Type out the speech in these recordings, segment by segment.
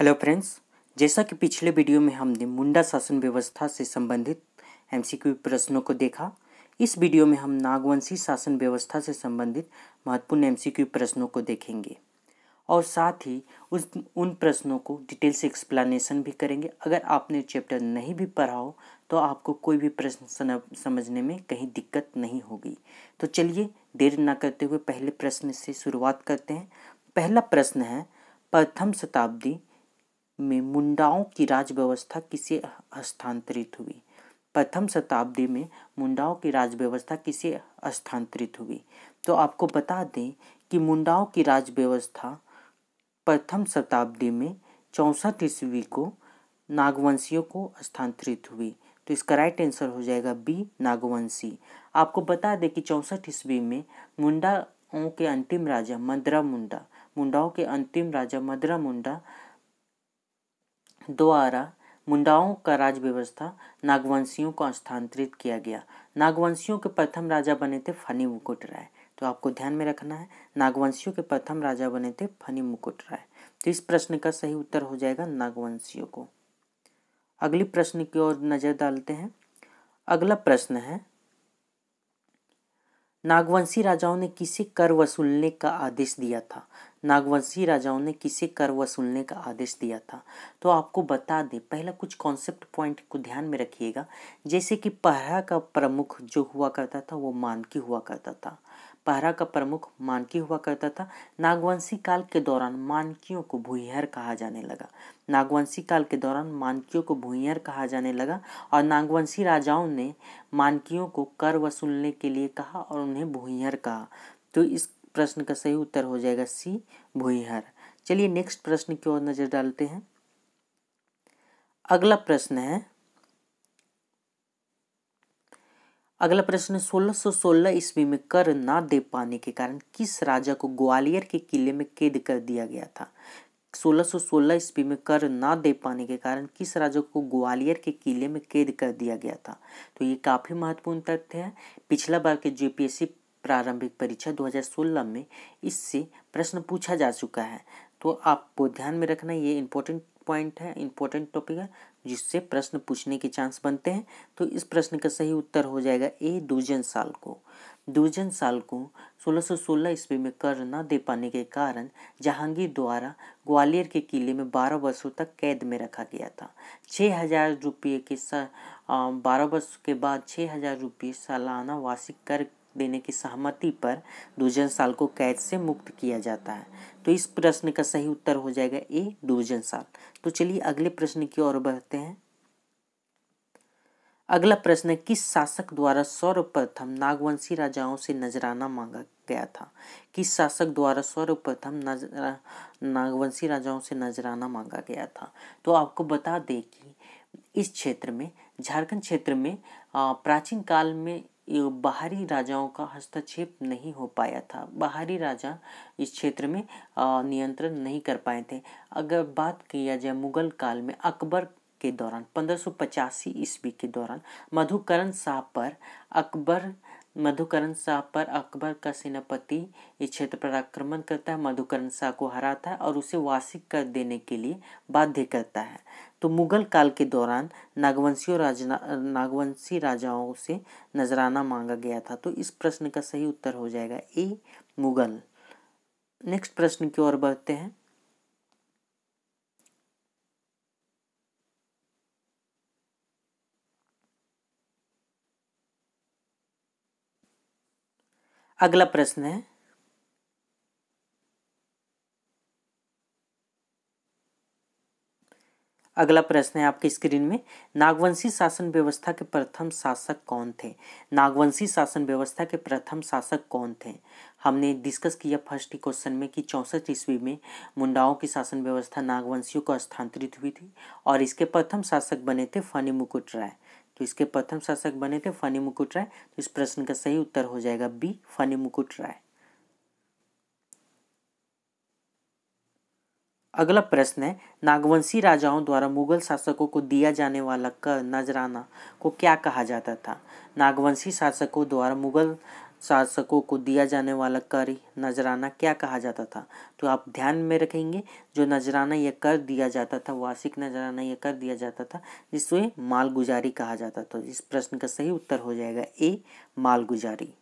Hello friends, जैसा कि पिछले वीडियो में हमने मुंडा शासन व्यवस्था से संबंधित एमसीक्यू प्रश्नों को देखा, इस वीडियो में हम नागवंशी शासन व्यवस्था से संबंधित महत्वपूर्ण एमसीक्यू प्रश्नों को देखेंगे और साथ ही उन प्रश्नों को डिटेल से एक्सप्लेनेशन भी करेंगे। अगर आपने चैप्टर नहीं भी पढ़ा हो तो आपको कोई भी प्रश्न समझने में कहीं दिक्कत नहीं होगी। तो चलिए देर ना करते हुए पहले प्रश्न से शुरुआत करते हैं। पहला प्रश्न है, प्रथम शताब्दी में मुंडाओं की राज व्यवस्था किसे हस्तांतरित हुई? प्रथम शताब्दी में मुंडाओं की राज व्यवस्था किसे हस्तांतरित हुई? तो आपको बता दें कि मुंडाओं की राज व्यवस्था प्रथम शताब्दी में 64 ईस्वी को नागवंशियों को हस्तांतरित हुई। तो इसका राइट आंसर हो जाएगा बी, नागवंशी। आपको बता दें कि 64 ईस्वी में मुंडाओं के अंतिम राजा मदरा मुंडा द्वारा मुंडाओं का राज व्यवस्था नागवंशियों को हस्तांतरित किया गया। नागवंशियों के प्रथम राजा बने थे फणी मुकुटराय। तो आपको ध्यान में रखना है, नागवंशियों के प्रथम राजा बने थे फणी मुकुटराय। तो इस प्रश्न का सही उत्तर हो जाएगा नागवंशियों को। अगली प्रश्न की ओर नजर डालते हैं। अगला प्रश्न है, नागवंशी राजाओं ने किसे कर वसूलने का आदेश दिया था? नागवंशी राजाओं ने किसे कर वसूलने का आदेश दिया था? तो आपको बता दें, पहला कुछ कॉन्सेप्ट पॉइंट को ध्यान में रखिएगा, जैसे कि पहरा का प्रमुख जो हुआ करता था वो मानकी हुआ करता था। पहरा का प्रमुख मानकी हुआ करता था। नागवंशी काल के दौरान मानकियों को भुईहर कहा जाने लगा। नागवंशी काल के दौरान मानकियों को भुईहर कहा जाने लगा और नागवंशी राजाओं ने मानकियों को कर वसूलने के लिए कहा और उन्हें भुईहर कहा। तो इस प्रश्न का सही उत्तर हो जाएगा सी, भुईहर। चलिए नेक्स्ट प्रश्न की ओर नजर डालते हैं। अगला प्रश्न 1616 ईस्वी में कर ना दे पाने के कारण किस राजा को ग्वालियर के किले में कैद कर दिया गया था? 1616 ईस्वी में कर ना दे पाने के कारण किस राजा को ग्वालियर के किले में कैद कर दिया गया था? तो ये काफ़ी महत्वपूर्ण तथ्य है। पिछला बार के जेपीएससी प्रारंभिक परीक्षा 2016 में इससे प्रश्न पूछा जा चुका है। तो आपको ध्यान में रखना, ये इम्पोर्टेंट पॉइंट है, इम्पोर्टेंट टॉपिक है, जिससे प्रश्न पूछने के चांस बनते हैं। तो इस प्रश्न का सही उत्तर हो जाएगा ए, दुर्जन साल को 1616 ईस्वी में कर ना दे पाने के कारण जहांगीर द्वारा ग्वालियर के किले में 12 वर्षों तक कैद में रखा गया था। 6,000 रुपये के 12 वर्ष के बाद 6,000 रुपये सालाना वार्षिक कर देने की सहमति पर दुर्जन साल को कैद से मुक्त किया जाता है। तो इस प्रश्न का सही उत्तर हो जाएगा ए, दुर्जन साल। तो चलिए अगले प्रश्न की ओर बढ़ते हैं। अगला प्रश्न है, किस शासक द्वारा सर्वप्रथम नागवंशी राजाओं से नजराना मांगा गया था? किस शासक द्वारा सर्वप्रथम नागवंशी राजाओं से नजराना मांगा गया था? तो आपको बता दें कि इस क्षेत्र में, झारखंड क्षेत्र में, प्राचीन काल में बाहरी राजाओं का हस्तक्षेप नहीं हो पाया था। बाहरी राजा इस क्षेत्र में नियंत्रण नहीं कर पाए थे। अगर बात किया जाए मुगल काल में, अकबर के दौरान 1585 ईस्वी के दौरान मधुकरण शाह पर अकबर का सेनापति इस क्षेत्र पर आक्रमण करता है, मधुकरण शाह को हराता है और उसे वार्षिक कर देने के लिए बाध्य करता है। तो मुगल काल के दौरान नागवंशी राजाओं से नजराना मांगा गया था। तो इस प्रश्न का सही उत्तर हो जाएगा ए, मुगल। नेक्स्ट प्रश्न की ओर बढ़ते हैं। अगला प्रश्न है, आपकी स्क्रीन में, नागवंशी शासन व्यवस्था के प्रथम शासक कौन थे? नागवंशी शासन व्यवस्था के प्रथम शासक कौन थे? हमने डिस्कस किया फर्स्ट क्वेश्चन में कि 64 ईस्वी में मुंडाओं की शासन व्यवस्था नागवंशियों को हस्तांतरित हुई थी और इसके प्रथम शासक बने थे फणी मुकुटराय। तो इसके प्रथम शासक बने थे फणी मुकुटराय। तो इस प्रश्न का सही उत्तर हो जाएगा बी, फणी मुकुटराय। अगला प्रश्न है, नागवंशी राजाओं द्वारा मुगल शासकों को दिया जाने वाला कर नजराना को क्या कहा जाता था? नागवंशी शासकों द्वारा मुगल शासकों को दिया जाने वाला कर नजराना क्या कहा जाता था? तो आप ध्यान में रखेंगे, जो नजराना यह कर दिया जाता था, वार्षिक नजराना यह कर दिया जाता था, जिसमें मालगुजारी कहा जाता था। इस प्रश्न का सही उत्तर हो जाएगा ए, मालगुजारी।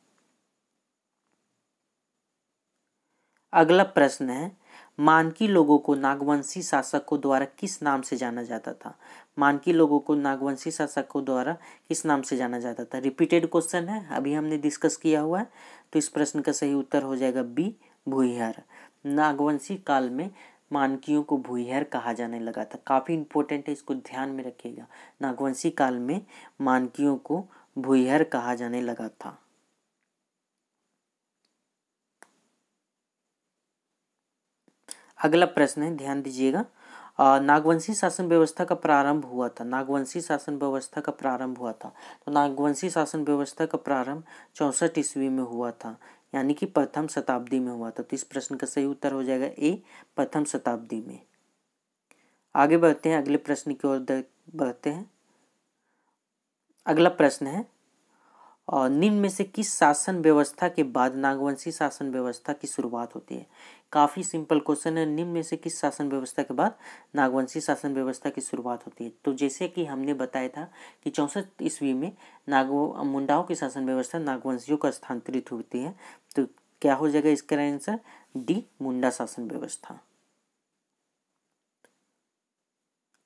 अगला प्रश्न है, मानकी लोगों को नागवंशी शासकों द्वारा किस नाम से जाना जाता था? मानकी लोगों को नागवंशी शासकों द्वारा किस नाम से जाना जाता था? रिपीटेड क्वेश्चन है, अभी हमने डिस्कस किया हुआ है। तो इस प्रश्न का सही उत्तर हो जाएगा बी, भुईहर। नागवंशी काल में मानकियों को भुईहर कहा जाने लगा था। काफ़ी इंपॉर्टेंट है, इसको ध्यान में रखिएगा। नागवंशी काल में मानकियों को भुईहर कहा जाने लगा था। अगला प्रश्न है, ध्यान दीजिएगा, नागवंशी शासन व्यवस्था का प्रारंभ हुआ था। नागवंशी शासन व्यवस्था का प्रारंभ हुआ था, तो नागवंशी शासन व्यवस्था का प्रारंभ 64 ईस्वी में हुआ था, यानी कि प्रथम शताब्दी में हुआ था। तो इस प्रश्न का सही उत्तर हो जाएगा ए, प्रथम शताब्दी में। आगे बढ़ते हैं, अगले प्रश्न की ओर बढ़ते हैं। अगला प्रश्न है, और निम्न में से किस शासन व्यवस्था के बाद नागवंशी शासन व्यवस्था की शुरुआत होती है? काफ़ी सिंपल क्वेश्चन है, निम्न में से किस शासन व्यवस्था के बाद नागवंशी शासन व्यवस्था की शुरुआत होती है? तो जैसे कि हमने बताया था कि 64 ईस्वी में मुंडाओं की शासन व्यवस्था नागवंशियों का स्थानांतरित होती है। तो क्या हो जाएगा इसका आंसर? डी, मुंडा शासन व्यवस्था।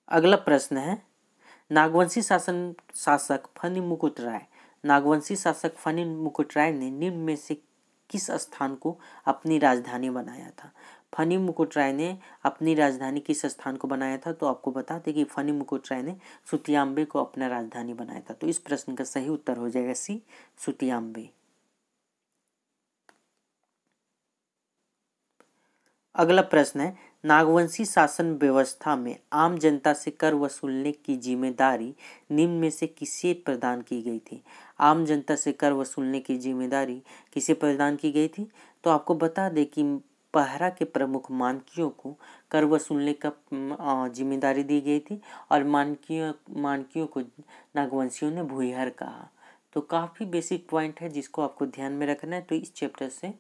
अगला प्रश्न है, नागवंशी शासन शासक फणी मुकुटराय, नागवंशी शासक फणी मुकुटराय ने निम्न में से किस स्थान को अपनी राजधानी बनाया था? फणी मुकुटराय ने अपनी राजधानी किस स्थान को बनाया था? तो आपको बता दें कि फणी मुकुटराय ने सुतियांबे को अपना राजधानी बनाया था। तो इस प्रश्न का सही उत्तर हो जाएगा सी, सुतियांबे। अगला प्रश्न है, नागवंशी शासन व्यवस्था में आम जनता से कर वसूलने की जिम्मेदारी निम्न में से किसे प्रदान की गई थी? आम जनता से कर वसूलने की जिम्मेदारी किसे प्रदान की गई थी? तो आपको बता दें कि पहरा के प्रमुख मानकियों को कर वसूलने का जिम्मेदारी दी गई थी, और मानकियों को नागवंशियों ने भुईहर कहा। तो काफ़ी बेसिक पॉइंट है जिसको आपको ध्यान में रखना है। तो इस चैप्टर से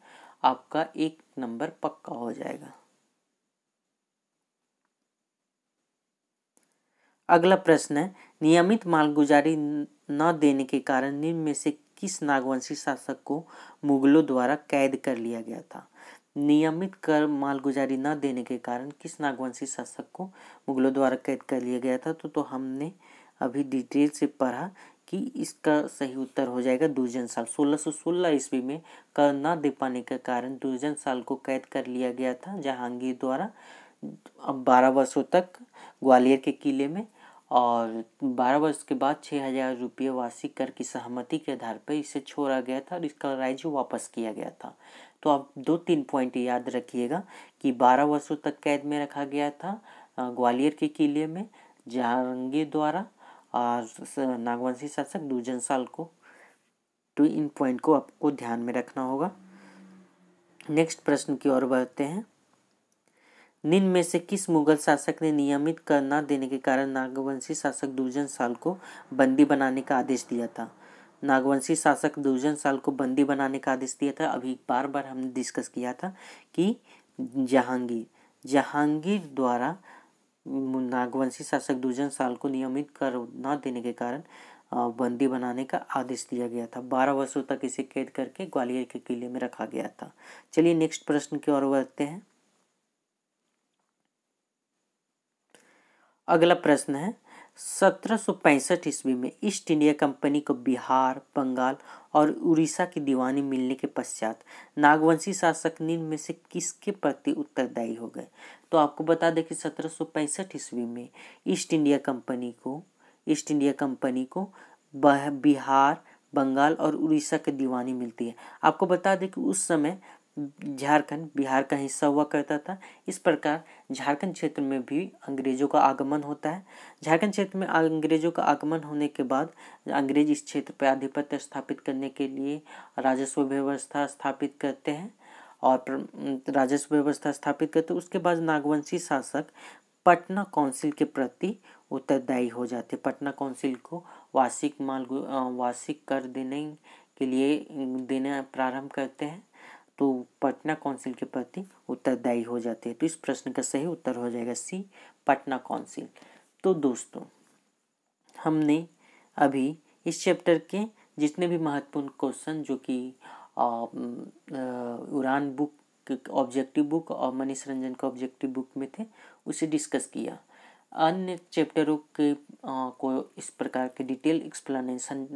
आपका 1 नंबर पक्का हो जाएगा। अगला प्रश्न है, नियमित मालगुजारी न देने के कारण निम्न में से किस नागवंशी शासक को मुगलों द्वारा कैद कर लिया गया था? नियमित कर मालगुजारी न देने के कारण किस नागवंशी शासक को मुगलों द्वारा कैद कर लिया गया था? तो हमने अभी डिटेल से पढ़ा कि इसका सही उत्तर हो जाएगा दुर्जन साल। 1616 ईस्वी में कर न दे पाने के कारण दुर्जन साल को कैद कर लिया गया था जहांगीर द्वारा। अब 12 वर्षों तक ग्वालियर के किले में, और 12 वर्ष के बाद 6000 रुपये वार्षिक कर की सहमति के आधार पर इसे छोड़ा गया था और इसका राज्य वापस किया गया था। तो आप 2-3 पॉइंट याद रखिएगा कि 12 वर्षों तक कैद में रखा गया था ग्वालियर के किले में जहांगीर द्वारा, और नागवंशी शासक दुर्जन साल को। तो इन पॉइंट को आपको ध्यान में रखना होगा। नेक्स्ट प्रश्न की ओर बढ़ते हैं। निम्न में से किस मुगल शासक ने नियमित कर न देने के कारण नागवंशी शासक दुर्जन साल को बंदी बनाने का आदेश दिया था? नागवंशी शासक दुर्जन साल को बंदी बनाने का आदेश दिया था। अभी बार हमने डिस्कस किया था कि जहांगीर द्वारा नागवंशी शासक दुर्जन साल को नियमित कर न देने के कारण बंदी बनाने का आदेश दिया गया था। 12 वर्षों तक इसे कैद करके ग्वालियर के किले में रखा गया था। चलिए नेक्स्ट प्रश्न की ओर बढ़ते हैं। अगला प्रश्न है, 1765 ईस्वी में ईस्ट इंडिया कंपनी को बिहार, बंगाल और उड़ीसा की दीवानी मिलने के पश्चात नागवंशी शासक निम्न में से किसके प्रति उत्तरदायी हो गए? तो आपको बता दें कि 1765 ईस्वी में ईस्ट इंडिया कंपनी को बिहार, बंगाल और उड़ीसा की दीवानी मिलती है। आपको बता दें कि उस समय झारखंड बिहार का हिस्सा हुआ करता था। इस प्रकार झारखंड क्षेत्र में भी अंग्रेजों का आगमन होता है। झारखंड क्षेत्र में अंग्रेजों का आगमन होने के बाद अंग्रेज इस क्षेत्र पर आधिपत्य स्थापित करने के लिए राजस्व व्यवस्था स्थापित करते हैं, और राजस्व व्यवस्था स्थापित करते उसके बाद नागवंशी शासक पटना काउंसिल के प्रति उत्तरदायी हो जाते। पटना काउंसिल को वार्षिक कर देने के लिए देना प्रारंभ करते हैं तो पटना काउंसिल के प्रति उत्तरदायी हो जाते हैं। तो इस प्रश्न का सही उत्तर हो जाएगा सी, पटना काउंसिल। तो दोस्तों, हमने अभी इस चैप्टर के जितने भी महत्वपूर्ण क्वेश्चन जो कि उड़ान बुक, ऑब्जेक्टिव बुक और मनीष रंजन का ऑब्जेक्टिव बुक में थे, उसे डिस्कस किया। अन्य चैप्टरों के को इस प्रकार के डिटेल एक्सप्लेनेशन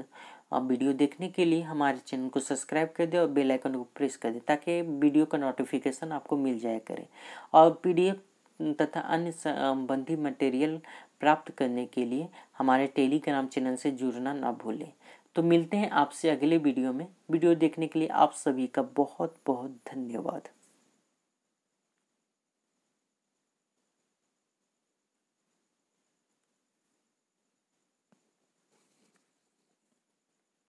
वीडियो देखने के लिए हमारे चैनल को सब्सक्राइब कर दें और बेल आइकन को प्रेस कर दें ताकि वीडियो का नोटिफिकेशन आपको मिल जाया करे। और PDF तथा अन्य संबंधी मटेरियल प्राप्त करने के लिए हमारे टेलीग्राम चैनल से जुड़ना ना भूलें। तो मिलते हैं आपसे अगले वीडियो में। वीडियो देखने के लिए आप सभी का बहुत बहुत धन्यवाद।